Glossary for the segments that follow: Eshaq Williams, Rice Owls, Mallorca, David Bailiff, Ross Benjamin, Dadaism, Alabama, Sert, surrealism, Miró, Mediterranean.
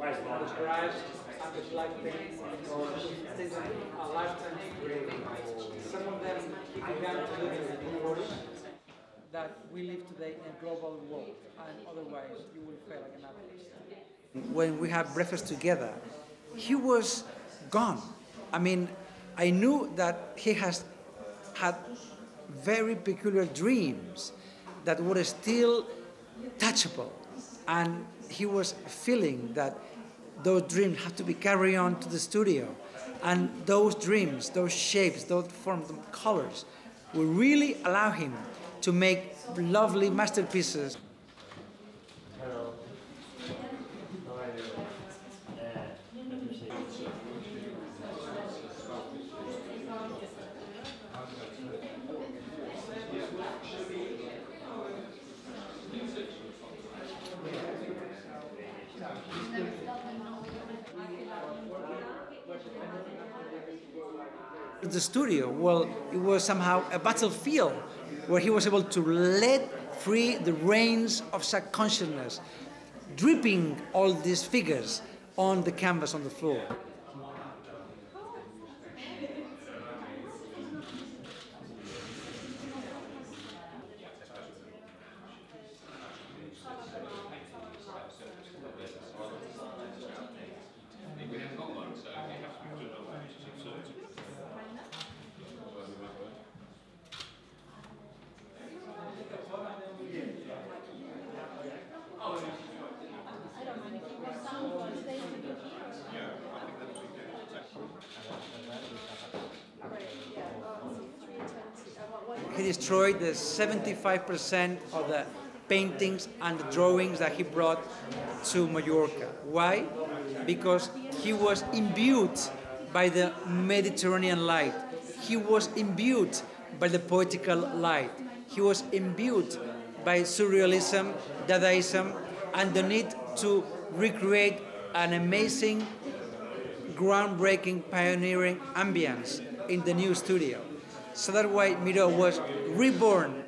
and the black things, because it's a lifetime creating. Some of them began to live in a new world that we live today in a global world, and otherwise you will fail like an atheist. When we had breakfast together, he was gone. I mean, I knew that he has had very peculiar dreams that were still touchable, and he was feeling that those dreams have to be carried on to the studio, and those dreams, those shapes, those forms, those colors will really allow him to make lovely masterpieces. Hello. How are you? The studio, well, it was somehow a battlefield where he was able to let free the reins of subconsciousness, dripping all these figures on the canvas, on the floor. He destroyed the 75% of the paintings and the drawings that he brought to Mallorca. Why? Because he was imbued by the Mediterranean light. He was imbued by the poetical light. He was imbued by surrealism, Dadaism, and the need to recreate an amazing, groundbreaking, pioneering ambience in the new studio. So that's why Miró was reborn.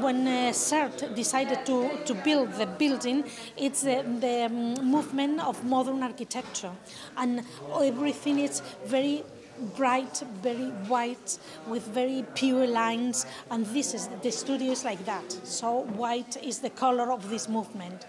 When Sert decided to build the building, it's the movement of modern architecture, and everything is very bright, very white, with very pure lines, and this is the studio is like that. So white is the color of this movement.